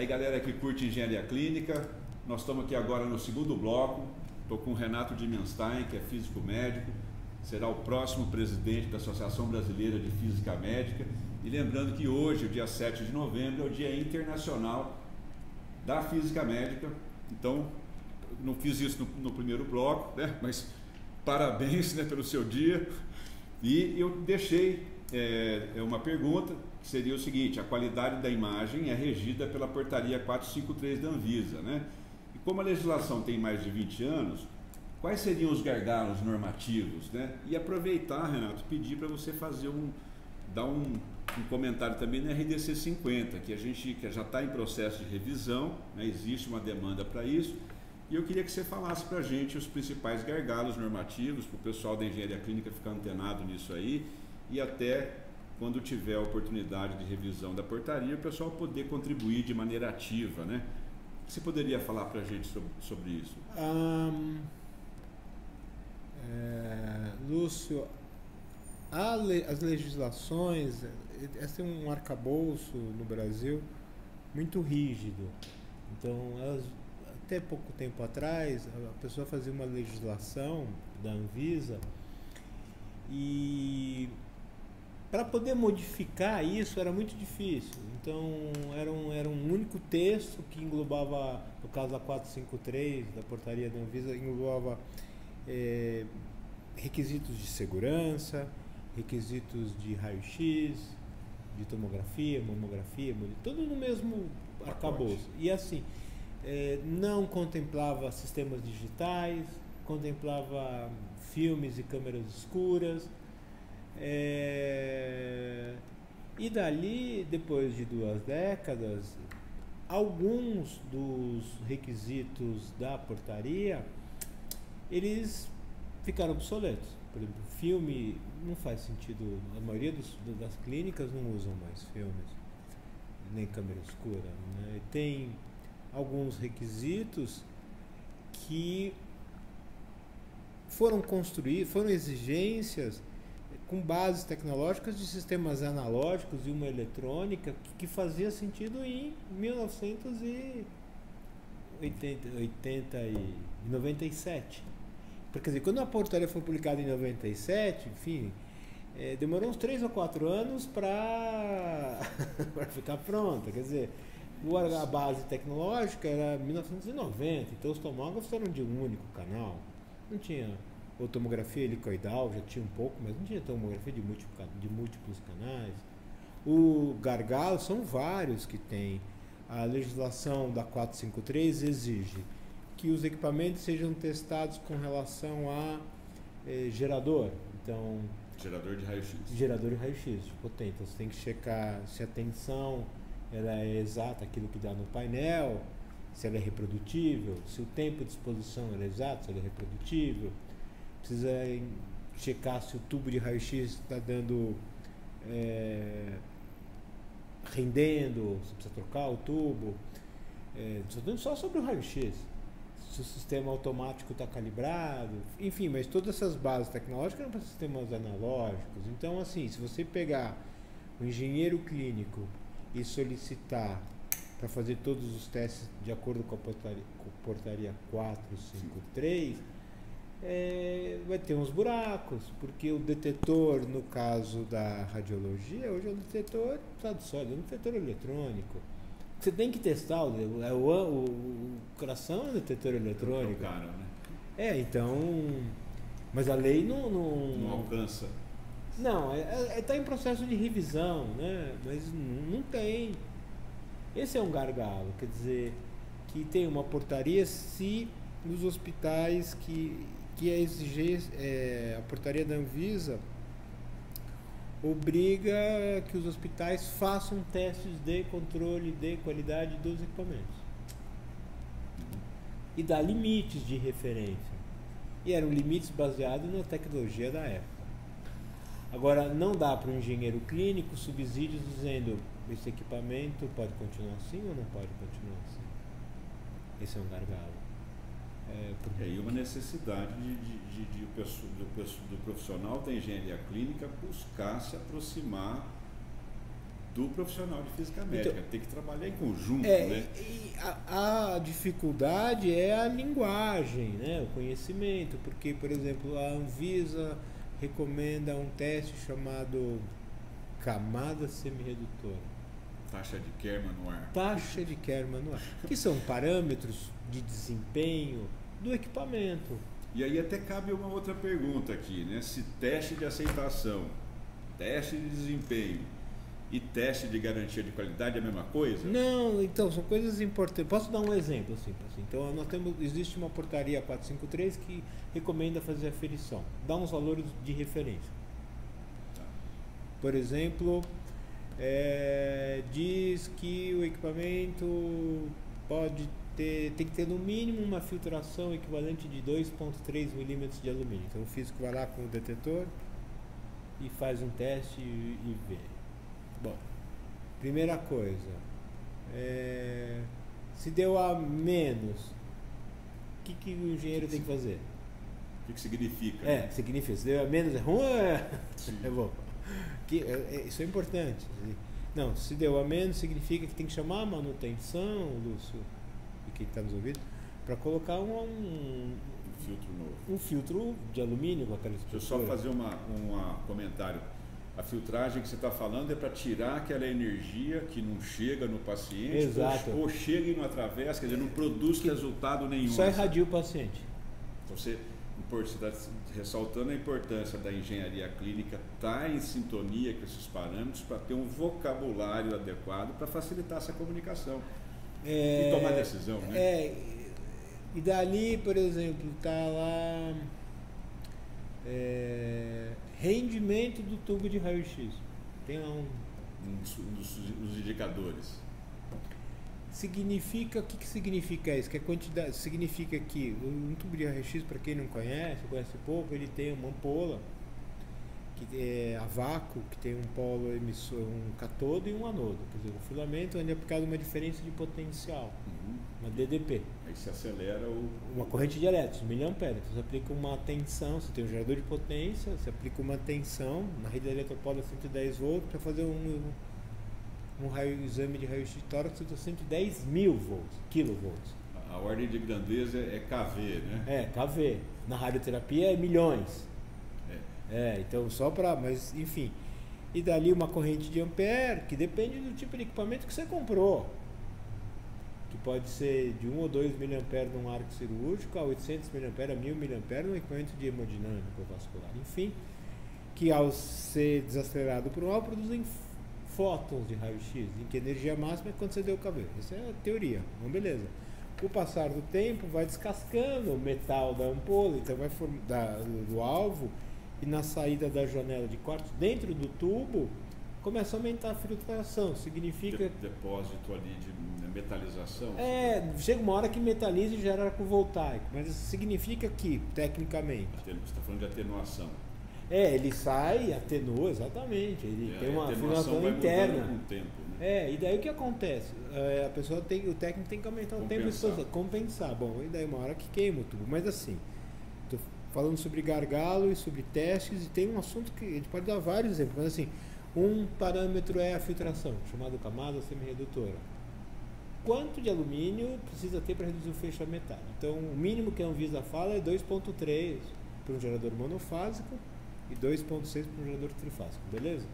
Aí, galera que curte engenharia clínica, nós estamos aqui agora no segundo bloco. Estou com o Renato Dimenstein, que é físico médico, será o próximo presidente da Associação Brasileira de Física Médica. E lembrando que hoje, o dia 7 de novembro, é o Dia Internacional da Física Médica. Então, não fiz isso no primeiro bloco, né? Mas parabéns, né, pelo seu dia. E eu deixei uma pergunta, que seria o seguinte: a qualidade da imagem é regida pela Portaria 453 da Anvisa, né? E como a legislação tem mais de 20 anos, quais seriam os gargalos normativos, né? E aproveitar, Renato, pedir para você fazer dar um comentário também na RDC 50, que a gente já está em processo de revisão, né? Existe uma demanda para isso, e eu queria que você falasse para a gente os principais gargalos normativos, para o pessoal da engenharia clínica ficar antenado nisso aí, e até quando tiver a oportunidade de revisão da portaria, o pessoal poder contribuir de maneira ativa, né? O que você poderia falar para a gente sobre isso? Lúcio, as legislações, esse é um arcabouço no Brasil muito rígido. Então, até pouco tempo atrás, a pessoa fazia uma legislação da Anvisa e para poder modificar isso era muito difícil. Então, era um único texto que englobava, no caso da 453, da portaria da Anvisa, englobava requisitos de segurança, requisitos de raio-x, de tomografia, mamografia, tudo no mesmo arcabouço. E assim, não contemplava sistemas digitais, contemplava filmes e câmeras escuras. E dali, depois de 2 décadas, alguns dos requisitos da portaria, eles ficaram obsoletos. Por exemplo, filme não faz sentido, a maioria das clínicas não usam mais filmes, nem câmera escura, né? Tem alguns requisitos que foram exigências com bases tecnológicas de sistemas analógicos e uma eletrônica que fazia sentido em 1997. Quer dizer, quando a portaria foi publicada em 97, enfim, demorou uns 3 ou 4 anos para ficar pronta. Quer dizer, a base tecnológica era 1990, então os tomógrafos eram de um único canal. Não tinha tomografia helicoidal, já tinha um pouco, mas não tinha tomografia de múltiplos canais. O gargalo são vários que tem. A legislação da 453 exige que os equipamentos sejam testados com relação a gerador. Então, gerador de raio-x. Gerador de raio-x, potente. Então, você tem que checar se a tensão ela é exata, aquilo que dá no painel, se ela é reprodutível, se o tempo de exposição é exato, se ela é reprodutível. Precisa checar se o tubo de raio-x está dando rendendo, você precisa trocar o tubo. Estou falando só sobre o raio-x. Se o sistema automático está calibrado, enfim, mas todas essas bases tecnológicas eram para sistemas analógicos. Então, assim, se você pegar um engenheiro clínico e solicitar para fazer todos os testes de acordo com a portaria 453, vai ter uns buracos, porque o detetor, no caso da radiologia, hoje é um detetor de sólido, é um detetor eletrônico. Você tem que testar, o coração é um detetor eletrônico. Trocaram, né? Então. Mas a lei não alcança. Não, está em processo de revisão, né? Mas não tem. Esse é um gargalo, quer dizer, que tem uma portaria se nos hospitais que a portaria da Anvisa obriga que os hospitais façam testes de controle de qualidade dos equipamentos e dá limites de referência, e eram limites baseados na tecnologia da época. Agora, não dá para o engenheiro clínico subsídios dizendo: esse equipamento pode continuar assim ou não pode continuar assim. Esse é um gargalo. E aí uma necessidade do profissional da engenharia clínica buscar se aproximar do profissional de física médica. Então, tem que trabalhar em conjunto, né? E a dificuldade é a linguagem, né? O conhecimento, porque, por exemplo, a Anvisa recomenda um teste chamado camada semirredutora. Taxa de Kerman no ar. Taxa de Kerman no ar, que são parâmetros de desempenho do equipamento. E aí até cabe uma outra pergunta aqui, né? Se teste de aceitação, teste de desempenho e teste de garantia de qualidade é a mesma coisa? Não, então, são coisas importantes. Posso dar um exemplo simples? Então, nós temos, existe uma portaria 453 que recomenda fazer aferição, dá uns valores de referência. Tá. Por exemplo, diz que o equipamento pode ter, tem que ter no mínimo uma filtração equivalente de 2,3 milímetros de alumínio. Então o físico vai lá com o detetor e faz um teste e vê. Bom, primeira coisa, se deu a menos, o que o engenheiro tem que fazer? O que significa? Né? Significa, se deu a menos é ruim, é bom. Isso é importante. Não, se deu a menos significa que tem que chamar a manutenção, Lúcio, e quem está nos ouvindo, para colocar um filtro novo. Um filtro de alumínio com aquela estrutura. Deixa eu só fazer um comentário. A filtragem que você está falando é para tirar aquela energia que não chega no paciente, ou chega e não atravessa, quer dizer, não produz resultado nenhum. Só irradia o paciente. Então você está ressaltando a importância da engenharia clínica estar em sintonia com esses parâmetros para ter um vocabulário adequado para facilitar essa comunicação e tomar decisão, né? E dali, por exemplo, está lá rendimento do tubo de raio-x. Tem lá um dos indicadores. Significa, o que significa isso? Que a quantidade significa que um tubo de raio-x, para quem não conhece, pouco, ele tem uma ampola que é a vácuo, que tem um polo emissor, um catodo e um anodo, quer dizer, um filamento onde é aplicado uma diferença de potencial, uma DDP. Aí se acelera uma corrente de elétrons, 1 mA. Você aplica uma tensão, você tem um gerador de potência, você aplica uma tensão na rede eletropolar 110 volts para fazer um exame de raio-x de tórax de 110 mil kilovolts. A ordem de grandeza é KV, né? KV. Na radioterapia é milhões. Então só para... Mas, enfim. E dali uma corrente de ampere, que depende do tipo de equipamento que você comprou. Que pode ser de 1 ou 2 mA num arco cirúrgico, a 800 mA, a 1000 mA num equipamento de hemodinâmica vascular. Enfim, que ao ser desacelerado por um alvo, produzem fótons de raio-x, em que a energia máxima é quando você deu o cabelo. Essa é a teoria. Então, beleza. Com o passar do tempo, vai descascando o metal da ampola, então vai do alvo, e na saída da janela de quartzo, dentro do tubo, começa a aumentar a filtração. Significa... Depósito ali de metalização. Chega uma hora que metaliza e gera arco-voltaico. Mas isso significa que, tecnicamente... Você está falando de atenuação. Ele sai, atenua, exatamente. Ele tem uma atenuação interna. Com o tempo, né? E daí o que acontece? A pessoa tem, o técnico tem que aumentar o tempo de exposição, compensar. Bom, e daí uma hora que queima o tubo. Mas assim, estou falando sobre gargalo e sobre testes, e tem um assunto que a gente pode dar vários exemplos, mas assim, um parâmetro é a filtração, chamado camada semirredutora. Quanto de alumínio precisa ter para reduzir o feixe a metade? Então, o mínimo que a Anvisa fala é 2,3 para um gerador monofásico, e 2,6 para um gerador trifásico, beleza?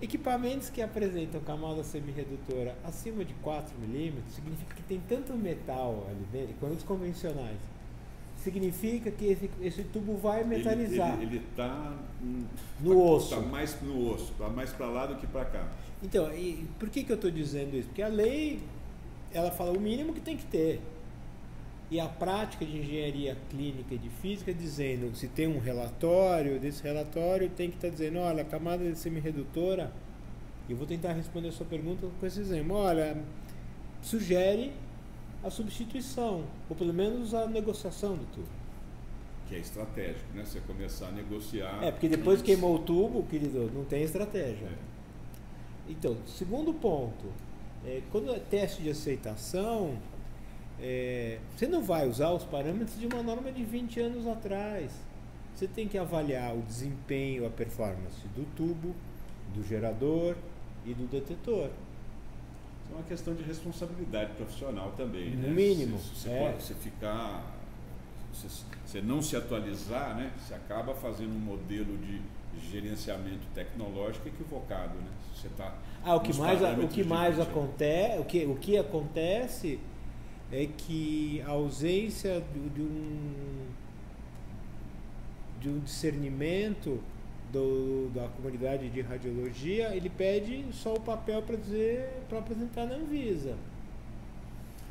Equipamentos que apresentam camada semirredutora acima de 4 milímetros significa que tem tanto metal ali dentro, quanto os convencionais. Significa que esse tubo vai metalizar. Ele está no osso. Está mais no osso, está mais para lá do que para cá. Então, e por que eu estou dizendo isso? Porque a lei, ela fala o mínimo que tem que ter. E a prática de engenharia clínica e de física dizendo, se tem um relatório, desse relatório tem que estar dizendo, olha, a camada de semirredutora, eu vou tentar responder a sua pergunta com esse exemplo, olha, sugere a substituição, ou pelo menos a negociação do tubo. Que é estratégico, né? Você começar a negociar... porque depois queimou o tubo, querido, não tem estratégia. Então, segundo ponto, quando é teste de aceitação... você não vai usar os parâmetros de uma norma de 20 anos atrás. Você tem que avaliar o desempenho, a performance do tubo, do gerador e do detetor. É uma questão de responsabilidade profissional também, né? No mínimo. Se você não se atualizar, né? Você acaba fazendo um modelo de gerenciamento tecnológico equivocado, né? Você tá o que acontece é que a ausência de um discernimento da comunidade de radiologia, ele pede só o papel para apresentar na Anvisa.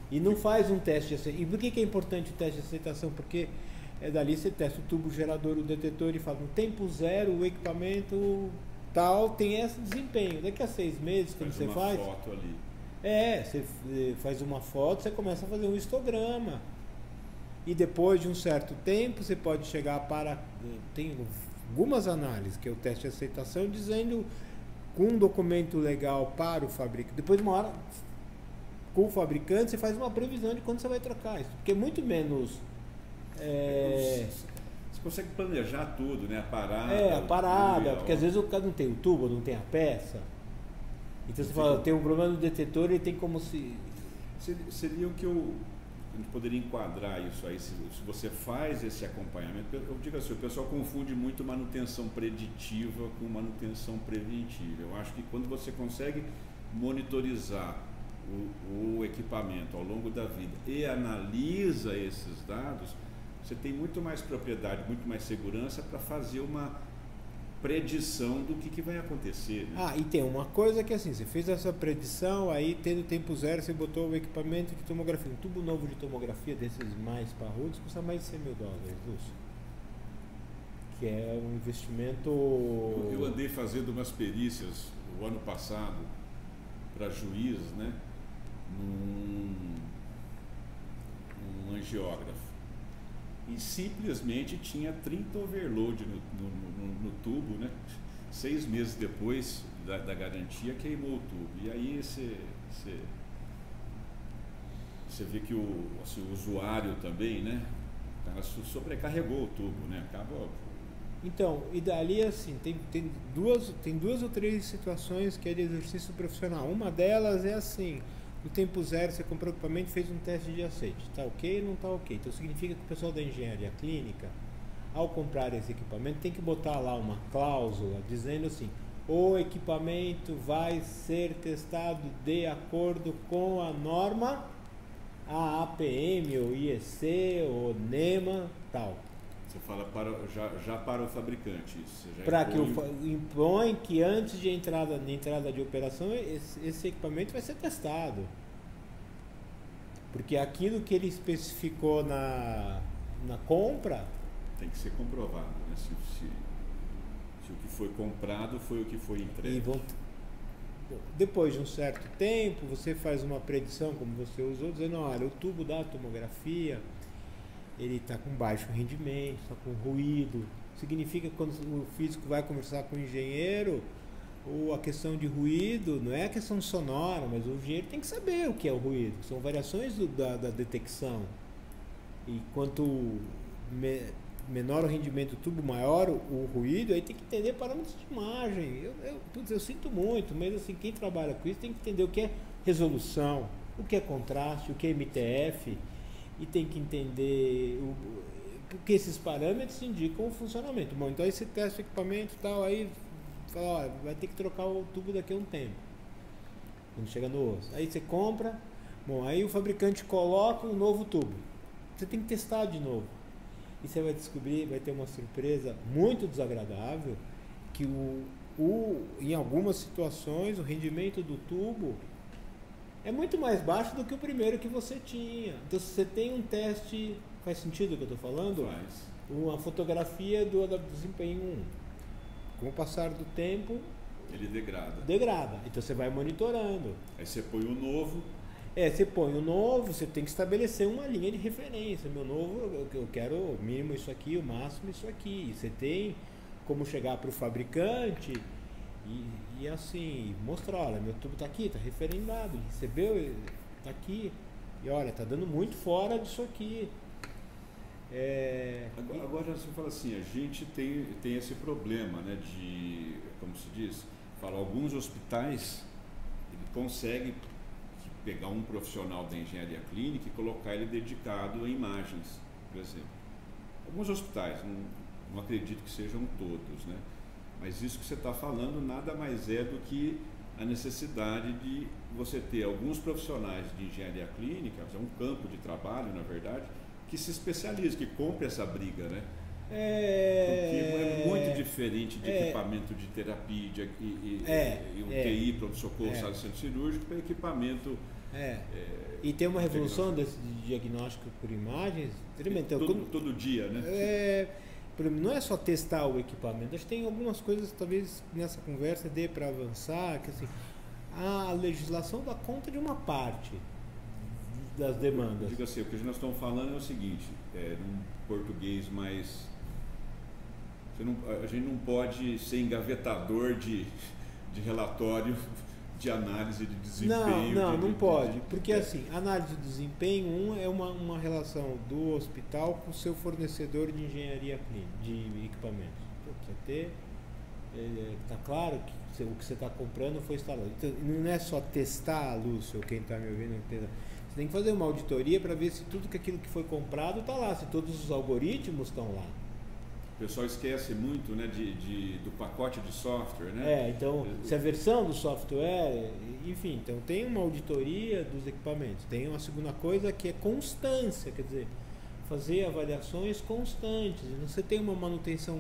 E não faz um teste de aceitação. E por que é importante o teste de aceitação? Porque dali você testa o tubo, o gerador, o detetor e fala no tempo zero, o equipamento tal tem esse desempenho. Daqui a 6 meses, quando você faz... Faz uma foto ali. É, você faz uma foto, você começa a fazer um histograma. E depois de um certo tempo, você pode chegar para... Tem algumas análises, que é o teste de aceitação, dizendo com um documento legal para o fabricante. Depois de uma hora, com o fabricante, você faz uma previsão de quando você vai trocar isso. Porque é muito menos... Você consegue planejar tudo, né? A parada, porque às vezes o cara não tem o tubo, não tem a peça. Então você fala, tem um problema no detetor, ele tem como se... Seria o que eu... A gente poderia enquadrar isso aí, se você faz esse acompanhamento. Eu digo assim, o pessoal confunde muito manutenção preditiva com manutenção preventiva. Eu acho que quando você consegue monitorizar o equipamento ao longo da vida e analisa esses dados, você tem muito mais propriedade, muito mais segurança para fazer uma predição do que vai acontecer, né? Ah, e tem uma coisa que assim, você fez essa predição, aí tendo tempo zero, você botou o equipamento de tomografia, um tubo novo de tomografia desses mais parrudos, custa mais de $100 mil, Lúcio. Que é um investimento... Eu andei fazendo umas perícias o ano passado para juiz, né? Um angiógrafo. E simplesmente tinha 30 overload no tubo, né? 6 meses depois da garantia, queimou o tubo. E aí você vê que o usuário também, né? O cara sobrecarregou o tubo, né? Acabou. Então, e dali assim, tem duas ou três situações que é de exercício profissional. Uma delas é assim... No tempo zero, você comprou o equipamento e fez um teste de aceite. Está ok ou não está ok? Então, significa que o pessoal da engenharia clínica, ao comprar esse equipamento, tem que botar lá uma cláusula dizendo assim, o equipamento vai ser testado de acordo com a norma AAPM, ou IEC, ou NEMA, tal. Você fala já para o fabricante isso. Para que impõe que antes de entrada de operação esse equipamento vai ser testado. Porque aquilo que ele especificou na compra... Tem que ser comprovado, né? Se o que foi comprado foi o que foi entregue. Depois de um certo tempo, você faz uma predição, como você usou, dizendo, olha, o tubo da tomografia... Ele está com baixo rendimento, está com ruído. Significa que quando o físico vai conversar com o engenheiro, a questão de ruído não é a questão sonora, mas o engenheiro tem que saber o que é o ruído. São variações da detecção. E quanto menor o rendimento do tubo, maior o ruído, aí tem que entender parâmetros de imagem. Eu sinto muito, mas assim, quem trabalha com isso tem que entender o que é resolução, o que é contraste, o que é MTF. E tem que entender porque esses parâmetros indicam o funcionamento. Bom, então aí você testa o equipamento e tal, aí fala, ó, vai ter que trocar o tubo daqui a um tempo. Quando chega no osso. Aí você compra, bom, aí o fabricante coloca um novo tubo. Você tem que testar de novo. E você vai descobrir, vai ter uma surpresa muito desagradável, que em algumas situações o rendimento do tubo é muito mais baixo do que o primeiro que você tinha. Então, se você tem um teste... Faz sentido o que eu estou falando? Faz. Uma fotografia do desempenho 1. Com o passar do tempo... Ele degrada. Degrada. Então, você vai monitorando. Aí você põe o novo. Você põe o novo, você tem que estabelecer uma linha de referência. Meu novo, eu quero o mínimo isso aqui, o máximo isso aqui. E você tem como chegar para o fabricante... E assim, mostrar, olha, meu tubo está aqui, está referendado, recebeu, está aqui, e olha, está dando muito fora disso aqui. Agora você fala assim, a gente tem esse problema, né, de, como se diz, falo, alguns hospitais, ele consegue pegar um profissional da engenharia clínica e colocar ele dedicado a imagens, por exemplo. Alguns hospitais, não acredito que sejam todos, né? Mas isso que você está falando nada mais é do que a necessidade de você ter alguns profissionais de engenharia clínica, é um campo de trabalho, na verdade, que se especialize, que compre essa briga, né? Porque é muito diferente de equipamento de terapia e UTI, pronto-socorro, sala de centro cirúrgico, para equipamento... e tem uma revolução desse diagnóstico por imagens? Então, todo dia, né? Não é só testar o equipamento, acho que tem algumas coisas, talvez, nessa conversa dê para avançar, que assim, a legislação dá conta de uma parte das demandas. Diga assim, o que nós estamos falando é o seguinte, num português mais... a gente não pode ser engavetador de relatório de análise de desempenho. Não pode, porque assim, análise de desempenho é uma relação do hospital com o seu fornecedor de engenharia clínica, de equipamentos. Então, precisa ter, tá claro que o que você está comprando foi instalado. Então, não é só testar a luz, ou quem está me ouvindo entenda. Você tem que fazer uma auditoria para ver se tudo aquilo que foi comprado está lá, se todos os algoritmos estão lá. O pessoal esquece muito, né, do pacote de software, né? Então, se a versão do software, enfim, então tem uma auditoria dos equipamentos. Tem uma segunda coisa que é constância, quer dizer, fazer avaliações constantes. Você tem uma manutenção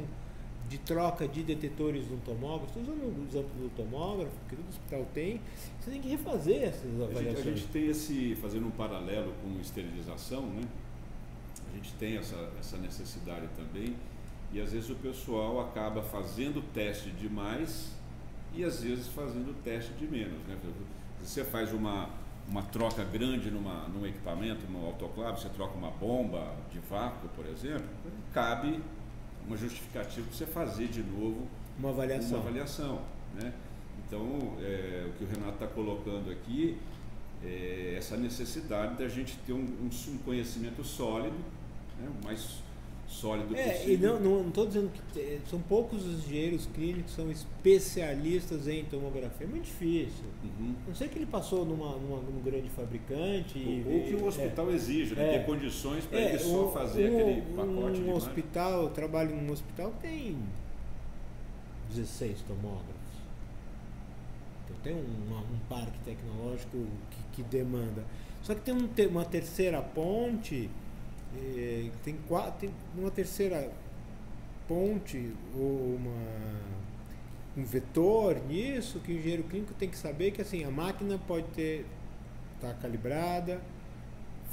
de troca de detetores no tomógrafo, estou usando o exemplo do tomógrafo, que todo hospital tem, você tem que refazer essas avaliações. A gente tem esse, fazendo um paralelo com esterilização, né? A gente tem essa necessidade também. E às vezes o pessoal acaba fazendo teste demais e às vezes fazendo teste de menos, né? Você faz uma troca grande num equipamento, num autoclave, você troca uma bomba de vácuo, por exemplo, cabe uma justificativa para você fazer de novo uma avaliação, né? Então, o que o Renato está colocando aqui é essa necessidade da gente ter um conhecimento sólido, né? Mais sólido possível. E não estou dizendo que são poucos os engenheiros clínicos que são especialistas em tomografia. É muito difícil. Não sei que ele passou num grande fabricante. Ou que o hospital exige, né? Ter condições para ele só fazer aquele pacote de hospital. Eu trabalho num hospital que tem 16 tomógrafos. Então tem um parque tecnológico que demanda. Só que tem uma terceira ponte. Tem uma terceira ponte ou um vetor nisso que o engenheiro clínico tem que saber que assim, a máquina pode tá calibrada,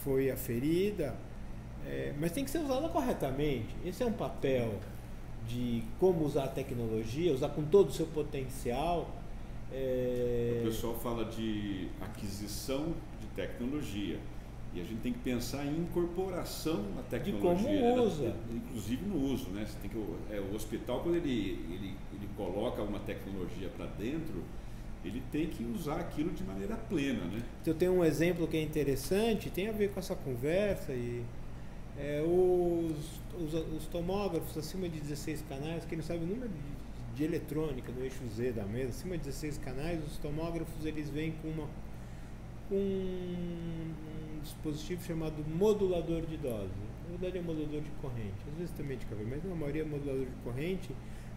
foi aferida, mas tem que ser usada corretamente. Esse é um papel de como usar a tecnologia, usar com todo o seu potencial. O pessoal fala de aquisição de tecnologia. E a gente tem que pensar em incorporação da tecnologia. De como usa. Inclusive no uso, né? Você tem que, o hospital, quando ele coloca uma tecnologia para dentro, ele tem que usar aquilo de maneira plena, né? Então, tem um exemplo que é interessante, tem a ver com essa conversa. Os tomógrafos acima de 16 canais, quem não sabe o número de eletrônica no eixo Z da mesa, acima de 16 canais, os tomógrafos eles vêm com um dispositivo chamado modulador de dose. Na verdade é modulador de corrente, às vezes também de cabelo, mas na maioria é modulador de corrente.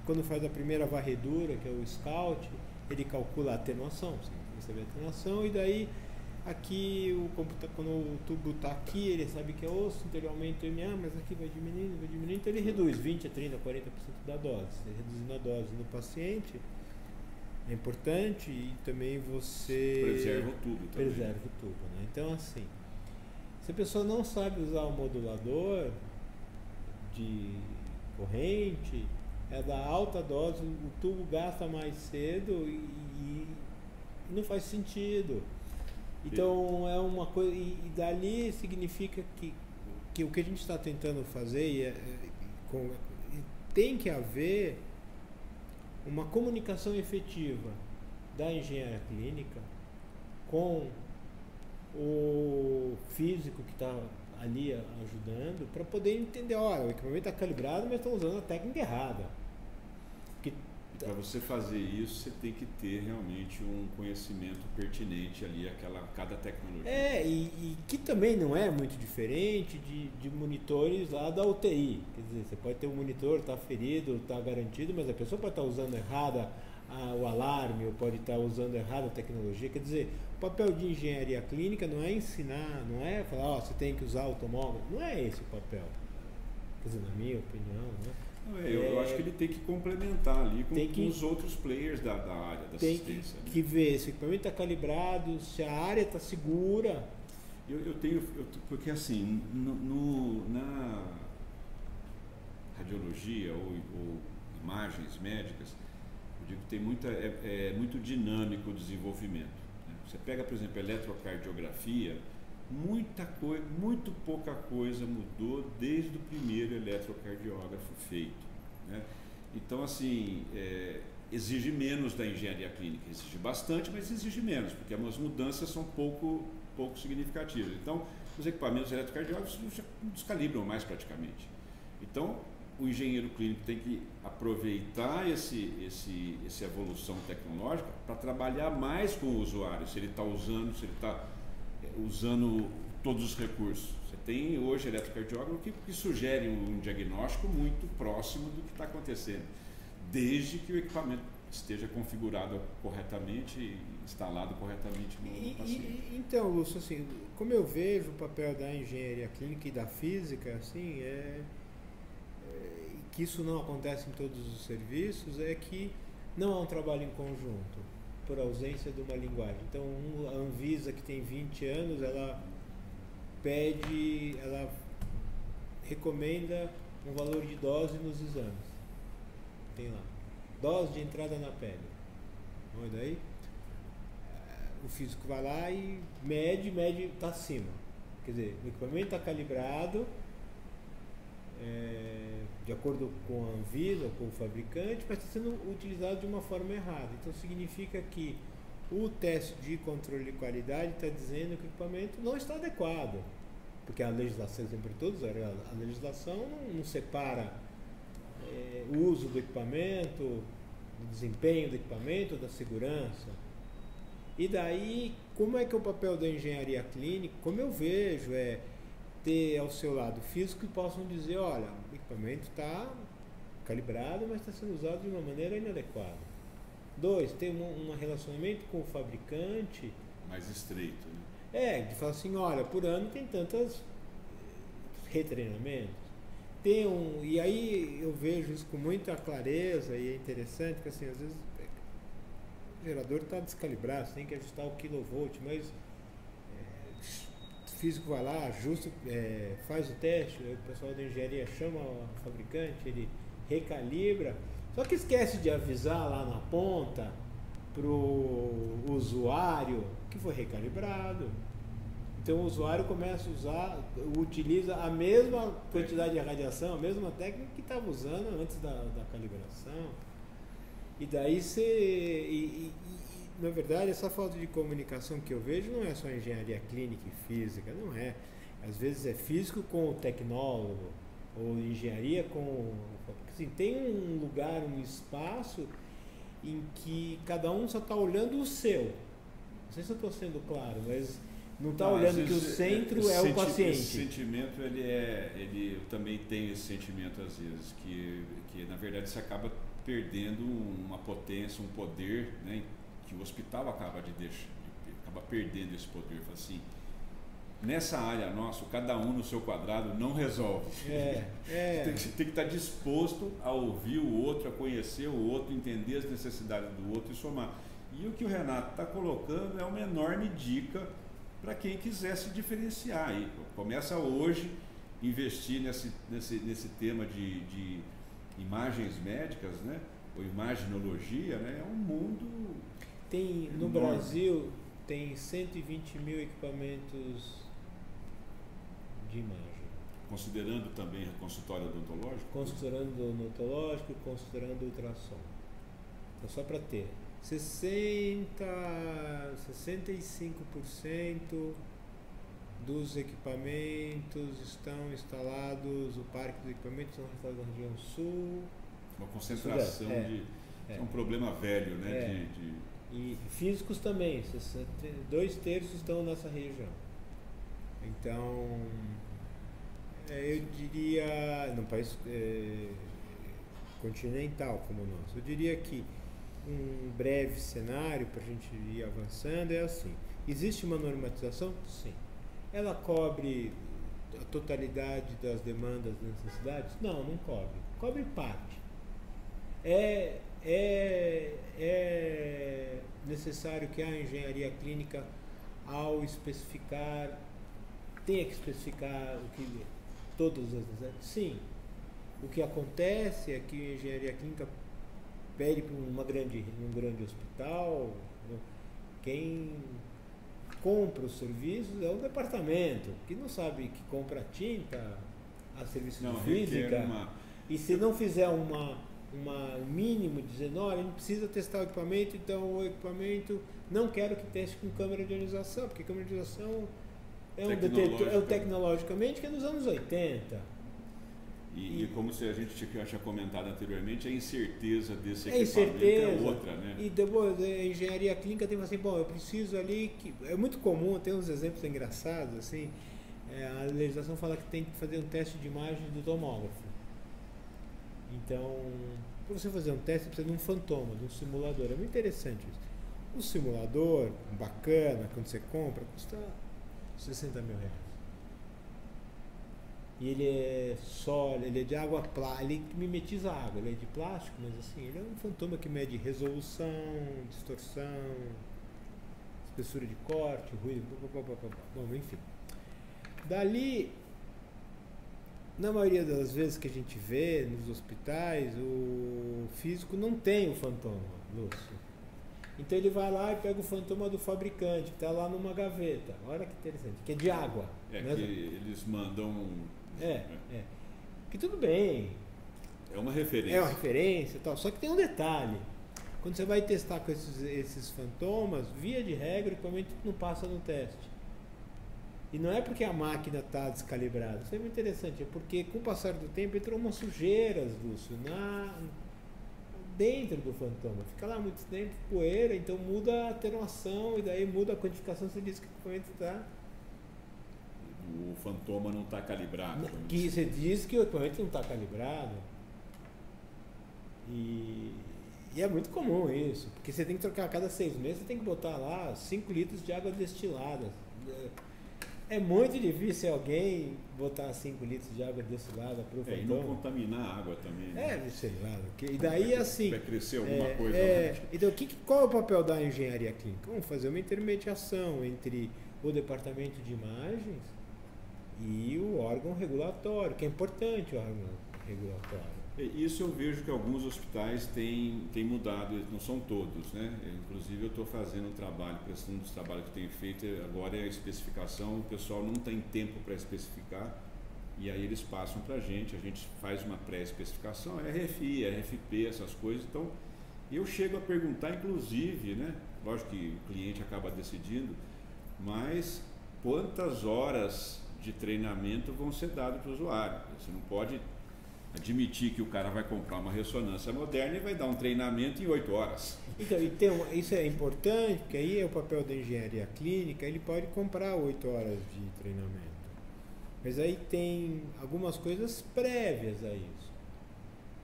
Quando faz a primeira varredura, que é o scout, ele calcula a atenuação, você recebe a atenuação, e daí aqui quando o tubo está aqui, ele sabe que é osso, então ele aumenta o MA, mas aqui vai diminuindo, então ele reduz 20 a 30, 40% da dose, reduzindo a dose no paciente. É importante e também você... Preserva o tubo também. Preserva o tubo, né? Então, assim, se a pessoa não sabe usar o modulador de corrente, da alta dose, o tubo gasta mais cedo e não faz sentido. Então, é uma coisa... E dali significa que o que a gente está tentando fazer tem que haver uma comunicação efetiva da engenharia clínica com o físico que está ali ajudando, para poder entender, olha, o equipamento está calibrado, mas estão usando a técnica errada. Que Para você fazer isso, você tem que ter realmente um conhecimento pertinente ali a cada tecnologia. É, e que também não é muito diferente de monitores lá da UTI. Quer dizer, você pode ter um monitor, está ferido, está garantido, mas a pessoa pode estar usando errada o alarme, ou pode estar usando errada a tecnologia. Quer dizer, o papel de engenharia clínica não é ensinar, não é falar, ó, você tem que usar automóvel. Não é esse o papel. Quer dizer, na minha opinião, né? Eu acho que ele tem que complementar ali com os outros players da área da assistência. Tem que ver se o equipamento está calibrado, se a área está segura. Porque assim, na radiologia ou imagens médicas, eu digo que tem muito dinâmico o desenvolvimento, né? Você pega, por exemplo, eletrocardiografia, muito pouca coisa mudou desde o primeiro eletrocardiógrafo feito, né? Então, assim, exige menos da engenharia clínica, exige bastante, mas exige menos, porque as mudanças são pouco significativas. Então, os equipamentos eletrocardiógrafos já descalibram mais praticamente. Então, o engenheiro clínico tem que aproveitar essa evolução tecnológica para trabalhar mais com o usuário, se ele está usando, se ele está usando todos os recursos. Você tem hoje eletrocardiógrafo que sugere um diagnóstico muito próximo do que está acontecendo, desde que o equipamento esteja configurado corretamente, instalado corretamente no paciente. Então, Lúcio, assim, como eu vejo o papel da engenharia clínica e da física, assim, que isso não acontece em todos os serviços, é que não há um trabalho em conjunto, por ausência de uma linguagem. Então, a Anvisa, que tem 20 anos, ela recomenda um valor de dose nos exames. Tem lá, dose de entrada na pele. Olha daí, o físico vai lá e mede, está acima. Quer dizer, o equipamento está calibrado de acordo com a Anvisa ou com o fabricante, mas está sendo utilizado de uma forma errada. Então significa que o teste de controle de qualidade está dizendo que o equipamento não está adequado, porque a legislação, sempre todos, a legislação não separa o uso do equipamento, do desempenho do equipamento, da segurança. E daí, como é que é o papel da engenharia clínica? Como eu vejo, ter ao seu lado físico que possam dizer, olha, o equipamento está calibrado, mas está sendo usado de uma maneira inadequada. 2, tem um relacionamento com o fabricante mais estreito, né? De falar assim, olha, por ano tem tantos retreinamentos. E aí eu vejo isso com muita clareza, e é interessante, porque assim, às vezes o gerador está descalibrado, você tem que ajustar o kV, mas o físico vai lá, ajusta, faz o teste, o pessoal da engenharia chama o fabricante, ele recalibra, só que esquece de avisar lá na ponta pro usuário que foi recalibrado. Então o usuário começa a utiliza a mesma quantidade de radiação, a mesma técnica que estava usando antes da calibração. E daí na verdade, essa falta de comunicação que eu vejo não é só engenharia clínica e física, não é. Às vezes é físico com o tecnólogo, ou engenharia com... Assim, tem um lugar, um espaço em que cada um só está olhando o seu. Não sei se eu estou sendo claro, mas não está olhando que o centro é o paciente. Esse sentimento, eu também tenho esse sentimento às vezes, que na verdade você acaba perdendo uma potência, um poder, né? Que o hospital acaba perdendo esse poder. Fala assim, nessa área nossa, cada um no seu quadrado não resolve. Tem que estar disposto a ouvir o outro, a conhecer o outro, entender as necessidades do outro e somar. E o que o Renato está colocando é uma enorme dica para quem quiser se diferenciar. Aí, começa hoje a investir nesse tema de imagens médicas, né? Ou imaginologia, né? É um mundo... No Brasil, tem 120 mil equipamentos de imagem. Considerando também o consultório odontológico? Considerando odontológico, considerando ultrassom. Então, só para ter, 65% dos equipamentos estão instalados, o parque dos equipamentos estão instalados na região sul. Uma concentração de... É um problema velho, né? É. E físicos também, 2/3 estão nessa região. Então, eu diria, num país continental como o nosso, eu diria que um breve cenário para a gente ir avançando é assim. Existe uma normatização? Sim. Ela cobre a totalidade das demandas e necessidades? Não, não cobre. Cobre parte. É necessário que a engenharia clínica, ao especificar, tenha que especificar o que, todas as necessidades? Sim. O que acontece é que a engenharia clínica pede para um grande hospital, quem compra os serviços é o departamento, que não sabe que compra tinta a serviço de física. E se não fizer um mínimo, dizendo, olha, a gente precisa testar o equipamento, então o equipamento não quero que teste com câmera de ionização, porque câmera de ionização é um detetor, tecnologicamente, que é nos anos 80. E como se a gente tinha comentado anteriormente, a incerteza desse equipamento é outra, né? E depois, a engenharia clínica tem assim, bom, eu preciso ali, que é muito comum, tem uns exemplos engraçados, assim, a legislação fala que tem que fazer um teste de imagem do tomógrafo. Então, para você fazer um teste, você precisa de um fantoma, de um simulador. É muito interessante isso. O simulador, bacana, quando você compra, custa 60 mil reais. E ele é sólido, ele é de água plástica, ele mimetiza água, ele é de plástico, mas assim, ele é um fantoma que mede resolução, distorção, espessura de corte, ruído, blá, blá, blá, blá. Bom, enfim. Dali, na maioria das vezes que a gente vê nos hospitais, o físico não tem o fantoma, Lúcio. Então ele vai lá e pega o fantoma do fabricante, que está lá numa gaveta. Olha que interessante, que é de água. É, né? Que eles mandam... Que tudo bem. É uma referência. É uma referência e tal. Só que tem um detalhe. Quando você vai testar com esses fantomas, via de regra, o equipamento não passa no teste. E não é porque a máquina está descalibrada. Isso é muito interessante. É porque com o passar do tempo entrou umas sujeiras, Lúcio, dentro do fantoma. Fica lá muito tempo, poeira, então muda a atenuação e daí muda a quantificação. Você diz que o equipamento está... O fantoma não está calibrado. Que você diz que o equipamento não está calibrado. E é muito comum isso, porque você tem que trocar a cada 6 meses, você tem que botar lá 5 litros de água destilada. É muito difícil alguém botar 5 litros de água destilada para o fantoma. E não contaminar a água também. Né? Sei lá. E daí assim... Vai crescer alguma coisa. Então, qual é o papel da engenharia clínica? Vamos fazer uma intermediação entre o departamento de imagens e o órgão regulatório, que é importante o órgão regulatório. Isso eu vejo que alguns hospitais têm mudado, não são todos, né? Inclusive eu estou fazendo um trabalho, um dos trabalhos que eu tenho feito agora é a especificação, o pessoal não tem tempo para especificar e aí eles passam para a gente faz uma pré-especificação, RFI, RFP, essas coisas, então eu chego a perguntar inclusive, né? Lógico que o cliente acaba decidindo, mas quantas horas de treinamento vão ser dados para o usuário. Você não pode admitir que o cara vai comprar uma ressonância moderna e vai dar um treinamento em 8 horas. Então, isso é importante, porque aí é o papel da engenharia clínica, ele pode comprar 8 horas de treinamento. Mas aí tem algumas coisas prévias a isso,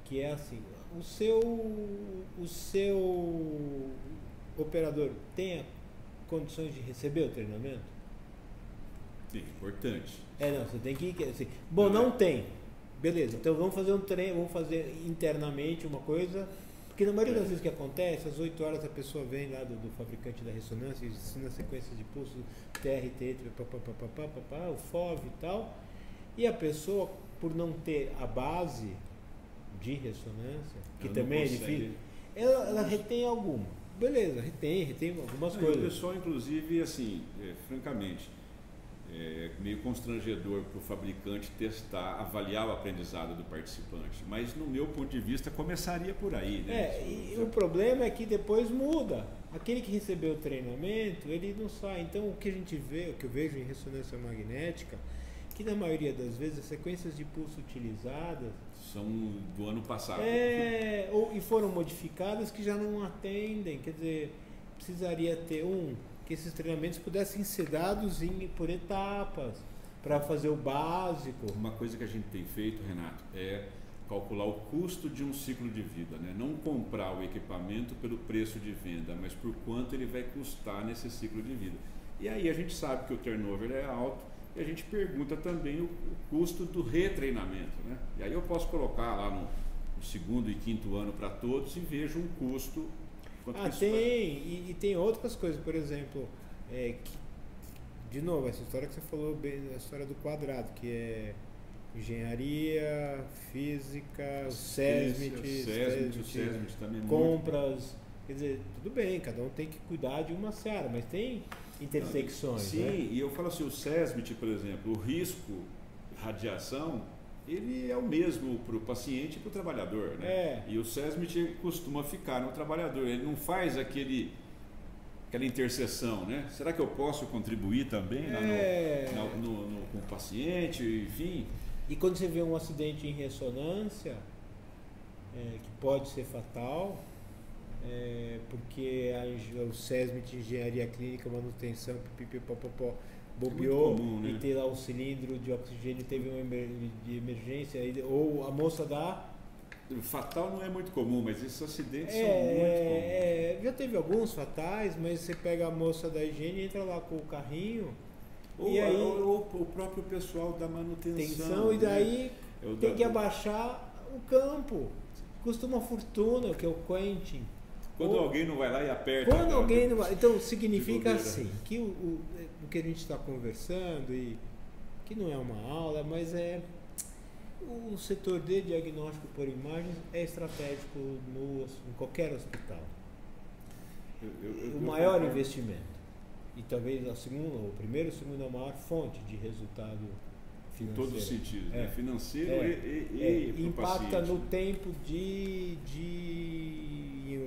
que é assim, o seu operador tem condições de receber o treinamento? Sim, importante. Não, você tem que... Assim, bom, não tem. Beleza, então vamos fazer um treino, vamos fazer internamente uma coisa, porque na maioria das vezes que acontece, às 8 horas a pessoa vem lá do fabricante da ressonância, ensina sequências de pulso, TRT, o FOV e tal, e a pessoa, por não ter a base de ressonância, que também é difícil, ela retém alguma. Beleza, retém algumas coisas. O pessoal, inclusive, assim, francamente... É meio constrangedor para o fabricante testar, avaliar o aprendizado do participante, mas no meu ponto de vista começaria por aí, né? O problema é que depois muda. Aquele que recebeu o treinamento, ele não sai. Então o que eu vejo em ressonância magnética, que na maioria das vezes as sequências de pulso utilizadas são do ano passado e foram modificadas, que já não atendem, quer dizer, precisaria ter que esses treinamentos pudessem ser dados por etapas, para fazer o básico. Uma coisa que a gente tem feito, Renato, é calcular o custo de um ciclo de vida, né? Não comprar o equipamento pelo preço de venda, mas por quanto ele vai custar nesse ciclo de vida. E aí a gente sabe que o turnover é alto, e a gente pergunta também o custo do retreinamento, né? E aí eu posso colocar lá no segundo e quinto ano para todos e vejo um custo. E tem outras coisas, por exemplo, de novo, essa história que você falou bem, a história do quadrado, que é engenharia, física, SESMIT, também compras, quer dizer, tudo bem, cada um tem que cuidar de uma seara, mas tem intersecções. Sim, né? E eu falo assim, o SESMIT, por exemplo, o risco de radiação, ele é o mesmo para o paciente e para o trabalhador, né? E o SESMIT costuma ficar no trabalhador, ele não faz aquela interseção, né? Será que eu posso contribuir também com o paciente, enfim? E quando você vê um acidente em ressonância, que pode ser fatal, porque o SESMIT, engenharia clínica, manutenção, pipipipopopó, bobeou, né? E ter lá um cilindro de oxigênio, teve uma emergência, ou a moça dá... Fatal não é muito comum, mas esses acidentes são muito comuns. Já teve alguns fatais, mas você pega a moça da higiene, entra lá com o carrinho, ou o próprio pessoal da manutenção, e daí tem que abaixar o campo. Custa uma fortuna, que é o quentin. Quando alguém não vai lá e aperta. Quando alguém não vai. Então significa assim, que o que a gente está conversando, e que não é uma aula, mas o setor de diagnóstico por imagens é estratégico em qualquer hospital. O maior investimento. E talvez a segunda, ou primeiro, a segunda maior fonte de resultado financeiro. Em todo sentido, né? Financeiro e impacta paciente, no tempo de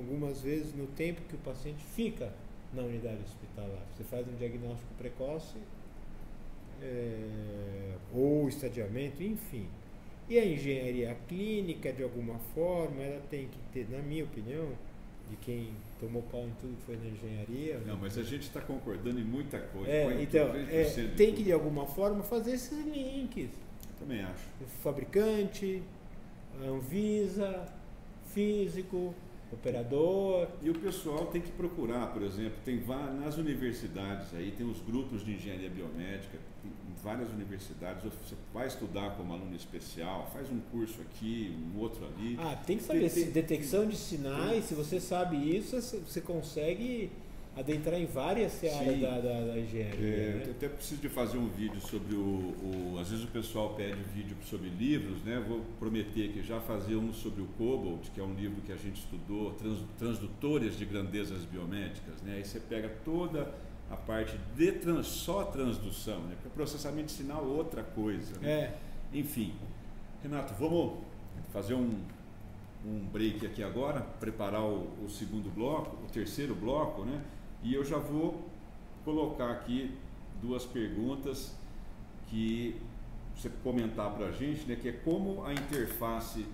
algumas vezes no tempo que o paciente fica na unidade hospitalar. Você faz um diagnóstico precoce, ou estadiamento, enfim. E a engenharia clínica, de alguma forma, ela tem que ter, na minha opinião, de quem tomou pau em tudo que foi na engenharia... Não, mas a gente está concordando em muita coisa. Então, tem que, de alguma forma, fazer esses links. Eu também acho. O fabricante, a Anvisa, físico, operador... E o pessoal tem que procurar, por exemplo, nas universidades, aí tem os grupos de engenharia biomédica, tem várias universidades, você vai estudar como aluno especial, faz um curso aqui, um outro ali. Tem que saber, detecção de sinais, se você sabe isso, você consegue adentrar em várias áreas da engenharia. Eu até preciso de fazer um vídeo sobre às vezes o pessoal pede um vídeo sobre livros, né? Vou prometer que já fazer um sobre o Cobalt, que é um livro que a gente estudou, transdutores de grandezas biomédicas, né? Aí você pega toda a parte de só transdução, né? Porque processamento de sinal é outra coisa, né? Enfim, Renato, vamos fazer um break aqui agora, preparar o segundo bloco, o terceiro bloco, né? E eu já vou colocar aqui duas perguntas que você comentar para a gente, né? Que é como a interface,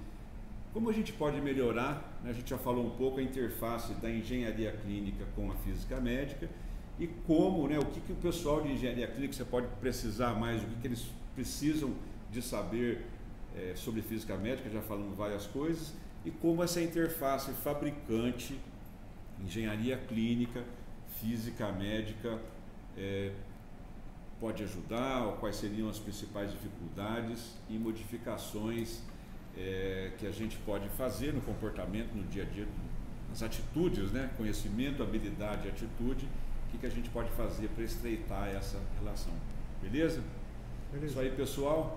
como a gente pode melhorar, né? A gente já falou um pouco a interface da engenharia clínica com a física médica e como, né? O que o pessoal de engenharia clínica você pode precisar mais, o que eles precisam de saber sobre física médica, já falamos várias coisas, e como essa interface fabricante, engenharia clínica, física médica pode ajudar, ou quais seriam as principais dificuldades e modificações que a gente pode fazer no comportamento, no dia a dia, nas atitudes, né? Conhecimento, habilidade, atitude, o que a gente pode fazer para estreitar essa relação. Beleza? Beleza. Isso aí, pessoal.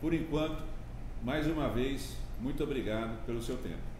Por enquanto, mais uma vez, muito obrigado pelo seu tempo.